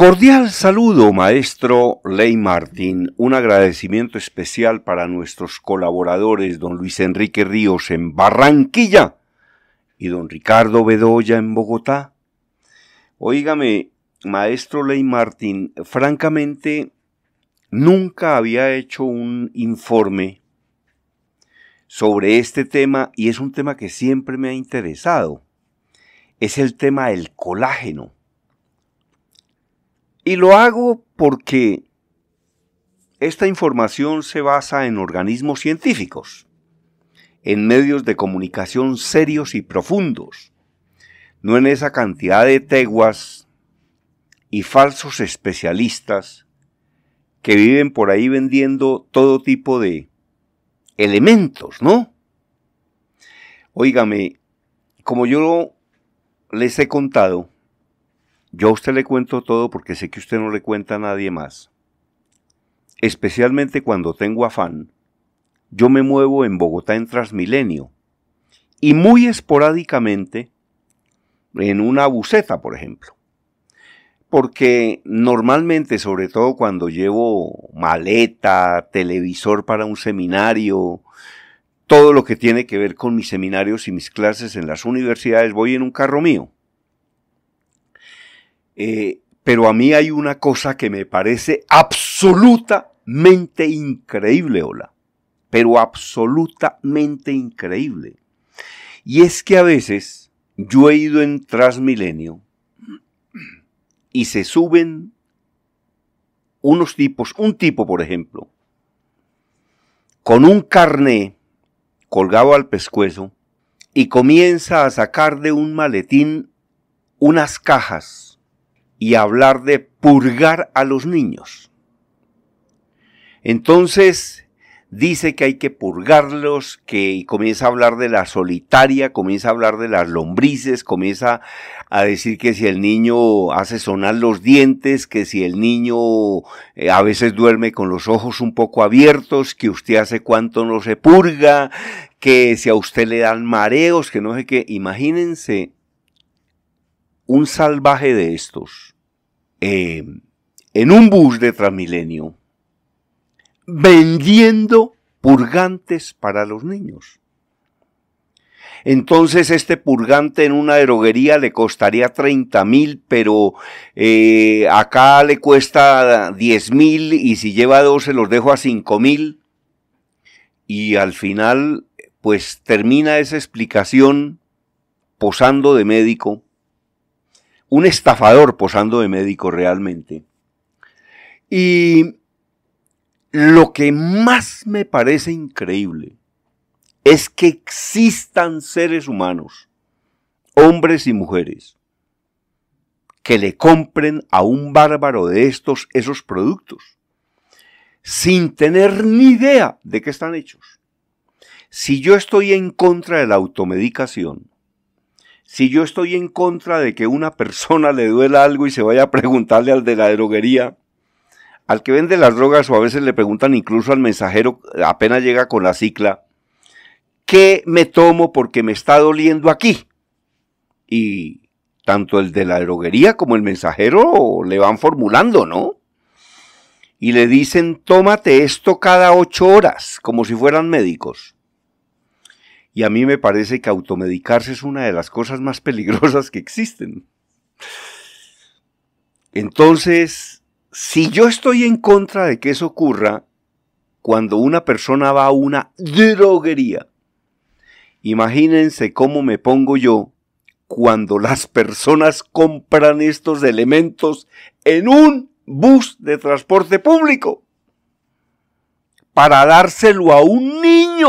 Cordial saludo, maestro Ley Martín. Un agradecimiento especial para nuestros colaboradores, don Luis Enrique Ríos en Barranquilla y don Ricardo Bedoya en Bogotá. Óigame, maestro Ley Martín, francamente nunca había hecho un informe sobre este tema y es un tema que siempre me ha interesado. Es el tema del colágeno. Y lo hago porque esta información se basa en organismos científicos, en medios de comunicación serios y profundos, no en esa cantidad de teguas y falsos especialistas que viven por ahí vendiendo todo tipo de elementos, ¿no? Óigame, como yo les he contado, yo a usted le cuento todo porque sé que usted no le cuenta a nadie más. Especialmente cuando tengo afán, yo me muevo en Bogotá en Transmilenio y muy esporádicamente en una buseta, por ejemplo. Porque normalmente, sobre todo cuando llevo maleta, televisor para un seminario, todo lo que tiene que ver con mis seminarios y mis clases en las universidades, voy en un carro mío. Pero a mí hay una cosa que me parece absolutamente increíble, hola, pero absolutamente increíble. Y es que a veces yo he ido en Transmilenio y se suben unos tipos, un tipo por ejemplo, con un carné colgado al pescuezo y comienza a sacar de un maletín unas cajas y hablar de purgar a los niños. Entonces dice que hay que purgarlos, que comienza a hablar de la solitaria, comienza a hablar de las lombrices, comienza a decir que si el niño hace sonar los dientes, que si el niño a veces duerme con los ojos un poco abiertos, que usted hace cuánto no se purga, que si a usted le dan mareos, que no sé qué. Imagínense un salvaje de estos, en un bus de Transmilenio, vendiendo purgantes para los niños. Entonces este purgante en una droguería le costaría 30.000, pero acá le cuesta 10.000 y si lleva 12 los dejo a 5.000. Y al final pues termina esa explicación posando de médico. Un estafador posando de médico realmente. Y lo que más me parece increíble es que existan seres humanos, hombres y mujeres, que le compren a un bárbaro de estos esos productos, sin tener ni idea de qué están hechos. Si yo estoy en contra de la automedicación, si yo estoy en contra de que una persona le duela algo y se vaya a preguntarle al de la droguería, al que vende las drogas, o a veces le preguntan incluso al mensajero apenas llega con la cicla, ¿qué me tomo porque me está doliendo aquí? Y tanto el de la droguería como el mensajero le van formulando, ¿no? Y le dicen, tómate esto cada 8 horas, como si fueran médicos. Y a mí me parece que automedicarse es una de las cosas más peligrosas que existen. Entonces, si yo estoy en contra de que eso ocurra, cuando una persona va a una droguería, imagínense cómo me pongo yo cuando las personas compran estos elementos en un bus de transporte público para dárselo a un niño.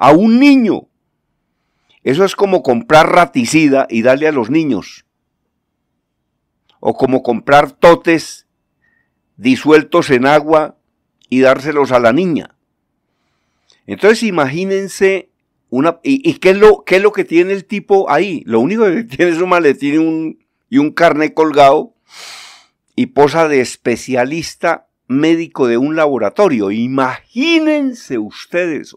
A un niño. Eso es como comprar raticida y darle a los niños. O como comprar totes disueltos en agua y dárselos a la niña. Entonces imagínense una... ¿Y qué es lo que tiene el tipo ahí? Lo único que tiene es un maletín y un carné colgado y posa de especialista médico de un laboratorio. Imagínense ustedes.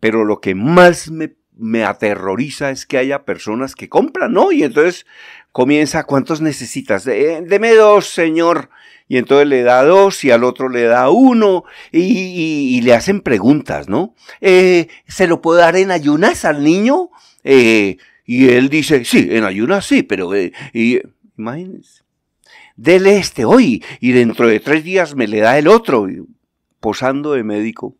Pero lo que más me, me aterroriza es que haya personas que compran, ¿no? Y entonces comienza, ¿cuántos necesitas? Deme dos, señor. Y entonces le da dos y al otro le da uno y le hacen preguntas, ¿no? ¿Se lo puedo dar en ayunas al niño? Y él dice, sí, en ayunas sí, pero... imagínense. Dele este hoy y dentro de 3 días me le da el otro, posando de médico.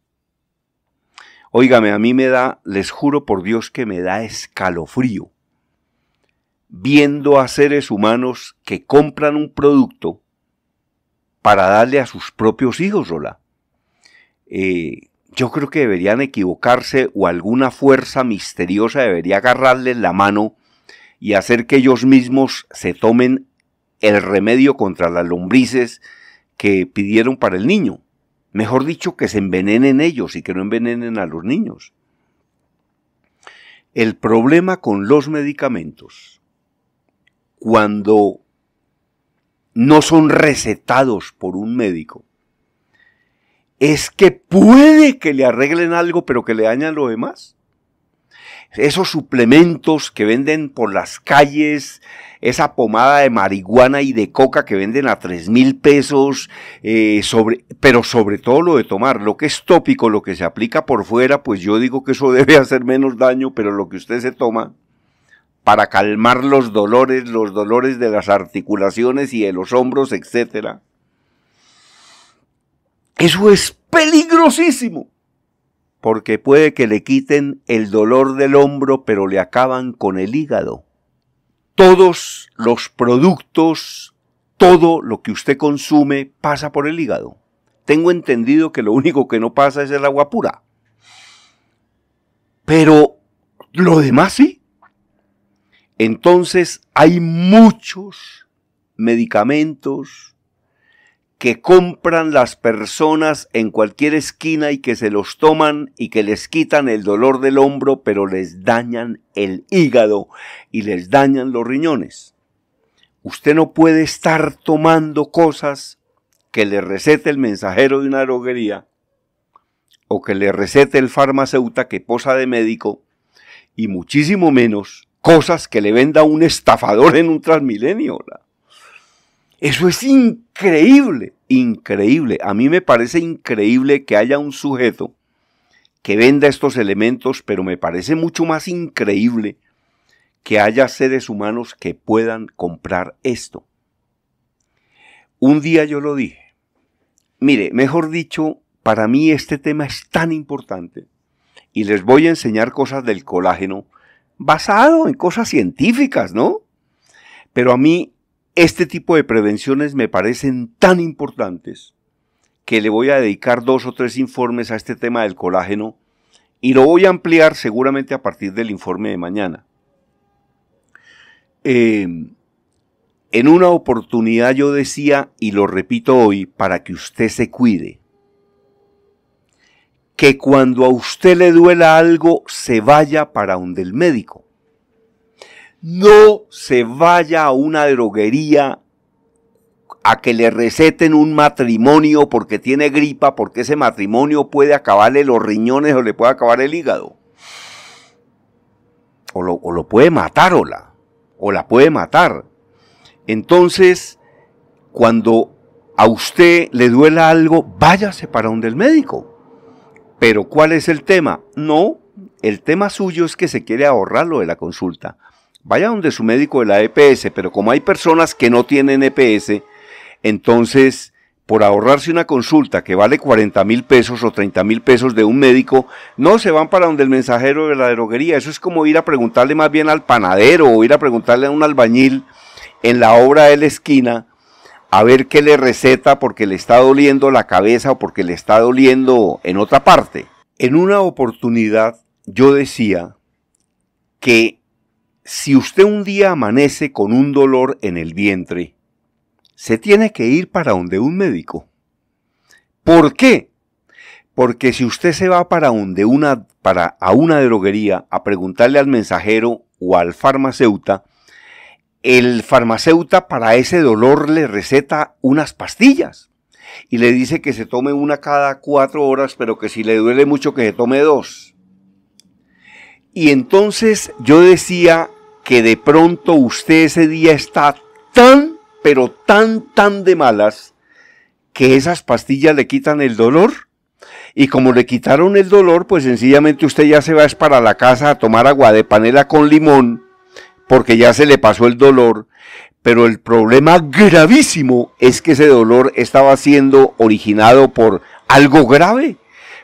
Óigame, a mí me da, les juro por Dios que me da escalofrío viendo a seres humanos que compran un producto para darle a sus propios hijos, Rola. Yo creo que deberían equivocarse o alguna fuerza misteriosa debería agarrarles la mano y hacer que ellos mismos se tomen el remedio contra las lombrices que pidieron para el niño. Mejor dicho, que se envenenen ellos y que no envenenen a los niños. El problema con los medicamentos, cuando no son recetados por un médico, es que puede que le arreglen algo, pero que le dañan lo demás. Esos suplementos que venden por las calles, esa pomada de marihuana y de coca que venden a 3.000 pesos, pero sobre todo lo de tomar, lo que es tópico, lo que se aplica por fuera, pues yo digo que eso debe hacer menos daño, pero lo que usted se toma para calmar los dolores de las articulaciones y de los hombros, etcétera, eso es peligrosísimo. Porque puede que le quiten el dolor del hombro, pero le acaban con el hígado. Todos los productos, todo lo que usted consume pasa por el hígado. Tengo entendido que lo único que no pasa es el agua pura. Pero lo demás sí. Entonces hay muchos medicamentos que compran las personas en cualquier esquina y que se los toman y que les quitan el dolor del hombro, pero les dañan el hígado y les dañan los riñones. Usted no puede estar tomando cosas que le recete el mensajero de una droguería o que le recete el farmacéutico que posa de médico, y muchísimo menos cosas que le venda un estafador en un Transmilenio, ¿verdad? Eso es increíble, increíble. A mí me parece increíble que haya un sujeto que venda estos elementos, pero me parece mucho más increíble que haya seres humanos que puedan comprar esto. Un día yo lo dije. Mire, mejor dicho, para mí este tema es tan importante y les voy a enseñar cosas del colágeno basado en cosas científicas, ¿no? Pero a mí... este tipo de prevenciones me parecen tan importantes que le voy a dedicar 2 o 3 informes a este tema del colágeno y lo voy a ampliar seguramente a partir del informe de mañana. En una oportunidad yo decía, y lo repito hoy, para que usted se cuide, que cuando a usted le duela algo se vaya para donde el médico. No se vaya a una droguería a que le receten un matrimonio porque tiene gripa, porque ese matrimonio puede acabarle los riñones o le puede acabar el hígado. O lo puede matar o la puede matar. Entonces, cuando a usted le duela algo, váyase para donde el médico. Pero ¿cuál es el tema? No, el tema suyo es que se quiere ahorrar lo de la consulta. Vaya donde su médico de la EPS, pero como hay personas que no tienen EPS, entonces por ahorrarse una consulta que vale 40.000 pesos o 30.000 pesos de un médico, no se van para donde el mensajero de la droguería. Eso es como ir a preguntarle más bien al panadero o ir a preguntarle a un albañil en la obra de la esquina a ver qué le receta porque le está doliendo la cabeza o porque le está doliendo en otra parte. En una oportunidad yo decía que si usted un día amanece con un dolor en el vientre, se tiene que ir para donde un médico. ¿Por qué? Porque si usted se va para donde a una droguería a preguntarle al mensajero o al farmacéutico, el farmacéutico para ese dolor le receta unas pastillas y le dice que se tome una cada 4 horas, pero que si le duele mucho que se tome 2. Y entonces yo decía que de pronto usted ese día está tan, pero tan de malas que esas pastillas le quitan el dolor. Y como le quitaron el dolor, pues sencillamente usted ya se va es para la casa a tomar agua de panela con limón, porque ya se le pasó el dolor. Pero el problema gravísimo es que ese dolor estaba siendo originado por algo grave,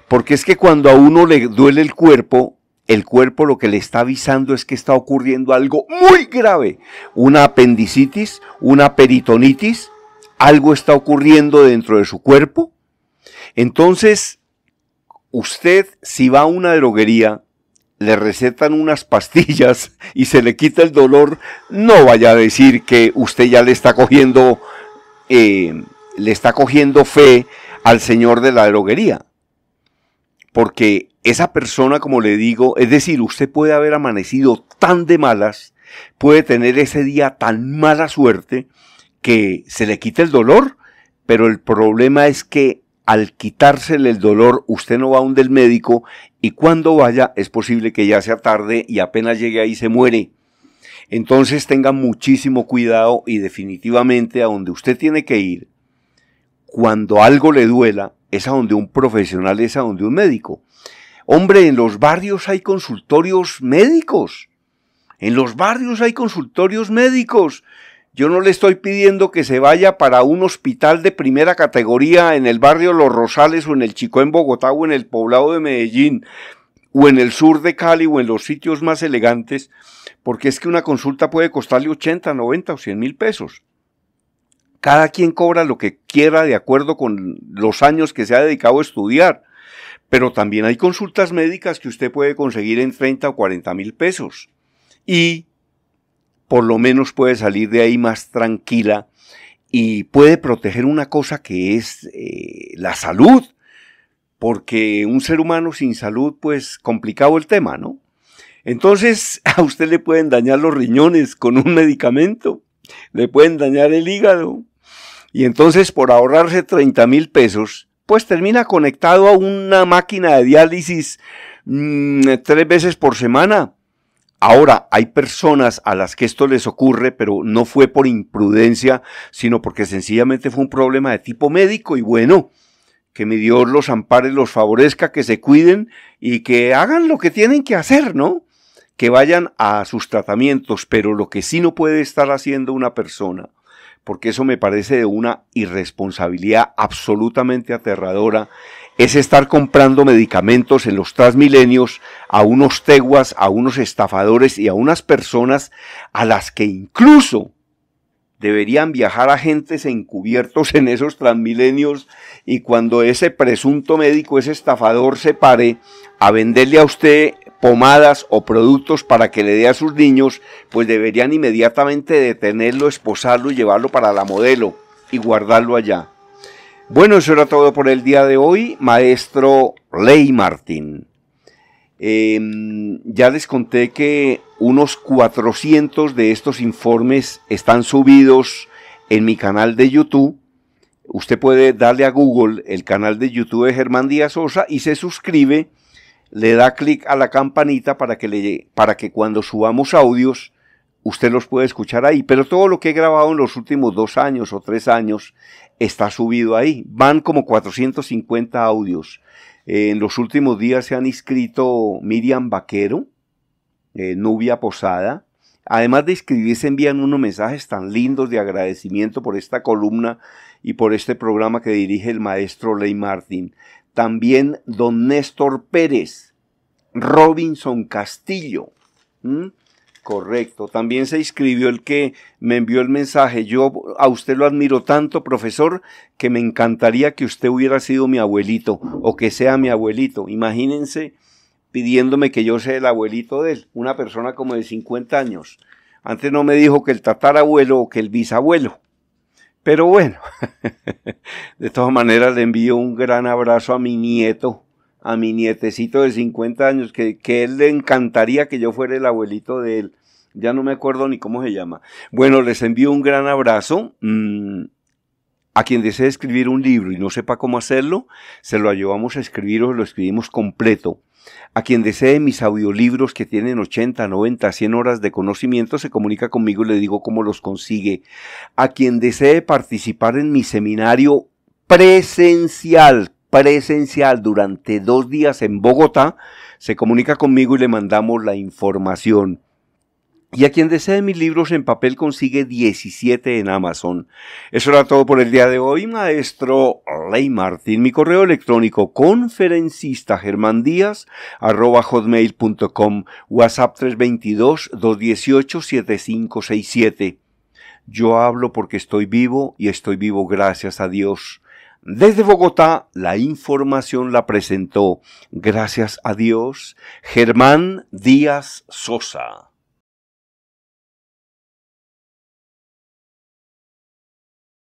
porque es que cuando a uno le duele el cuerpo lo que le está avisando es que está ocurriendo algo muy grave, una apendicitis, una peritonitis, algo está ocurriendo dentro de su cuerpo. Entonces, usted si va a una droguería, le recetan unas pastillas y se le quita el dolor, no vaya a decir que usted ya le está cogiendo fe al señor de la droguería. Porque esa persona, como le digo, es decir, usted puede haber amanecido tan de malas, puede tener ese día tan mala suerte que se le quita el dolor, pero el problema es que al quitársele el dolor, usted no va donde el médico y cuando vaya es posible que ya sea tarde y apenas llegue ahí se muere. Entonces tenga muchísimo cuidado y definitivamente a donde usted tiene que ir, cuando algo le duela, es a donde un profesional, es a donde un médico. Hombre, en los barrios hay consultorios médicos. En los barrios hay consultorios médicos. Yo no le estoy pidiendo que se vaya para un hospital de primera categoría en el barrio Los Rosales o en el Chicó en Bogotá o en el Poblado de Medellín o en el sur de Cali o en los sitios más elegantes, porque es que una consulta puede costarle 80, 90 o 100 mil pesos. Cada quien cobra lo que quiera de acuerdo con los años que se ha dedicado a estudiar, pero también hay consultas médicas que usted puede conseguir en 30 o 40 mil pesos y por lo menos puede salir de ahí más tranquila y puede proteger una cosa que es la salud, porque un ser humano sin salud, pues complicado el tema, ¿no? Entonces a usted le pueden dañar los riñones con un medicamento, le pueden dañar el hígado y entonces por ahorrarse 30 mil pesos, pues termina conectado a una máquina de diálisis 3 veces por semana. Ahora, hay personas a las que esto les ocurre, pero no fue por imprudencia, sino porque sencillamente fue un problema de tipo médico y bueno, que mi Dios los ampare, los favorezca, que se cuiden y que hagan lo que tienen que hacer, ¿no? Que vayan a sus tratamientos, pero lo que sí no puede estar haciendo una persona, porque eso me parece de una irresponsabilidad absolutamente aterradora, es estar comprando medicamentos en los Transmilenios a unos teguas, a unos estafadores y a unas personas a las que incluso deberían viajar agentes encubiertos en esos Transmilenios y cuando ese presunto médico, ese estafador se pare a venderle a usted pomadas o productos para que le dé a sus niños, pues deberían inmediatamente detenerlo, esposarlo y llevarlo para la modelo y guardarlo allá. Bueno, eso era todo por el día de hoy, maestro Ley Martín. Ya les conté que unos 400 de estos informes están subidos en mi canal de YouTube. Usted puede darle a Google el canal de YouTube de Germán Díaz Sosa y se suscribe, le da clic a la campanita para que cuando subamos audios usted los puede escuchar ahí, pero todo lo que he grabado en los últimos 2 años o 3 años está subido ahí. Van como 450 audios. En los últimos días se han inscrito Miriam Vaquero, Nubia Posada. Además de inscribirse, envían unos mensajes tan lindos de agradecimiento por esta columna y por este programa que dirige el maestro Ley Martín. También don Néstor Pérez, Robinson Castillo. Correcto, también se inscribió el que me envió el mensaje. Yo a usted lo admiro tanto, profesor, que me encantaría que usted hubiera sido mi abuelito o que sea mi abuelito. Imagínense pidiéndome que yo sea el abuelito de él, una persona como de 50 años. Antes no me dijo que el tatarabuelo o que el bisabuelo, pero bueno, de todas maneras le envío un gran abrazo a mi nieto, a mi nietecito de 50 años, que él le encantaría que yo fuera el abuelito de él. Ya no me acuerdo ni cómo se llama. Bueno, les envío un gran abrazo. A quien desee escribir un libro y no sepa cómo hacerlo, se lo ayudamos a escribir o lo escribimos completo. A quien desee mis audiolibros que tienen 80, 90, 100 horas de conocimiento, se comunica conmigo y le digo cómo los consigue. A quien desee participar en mi seminario presencial durante 2 días en Bogotá, se comunica conmigo y le mandamos la información. Y a quien desee mis libros en papel consigue 17 en Amazon. Eso era todo por el día de hoy, maestro Ley Martín. Mi correo electrónico conferencista@hotmail.com, WhatsApp 322-218-7567. Yo hablo porque estoy vivo y estoy vivo gracias a Dios. Desde Bogotá, la información la presentó, gracias a Dios, Germán Díaz Sosa.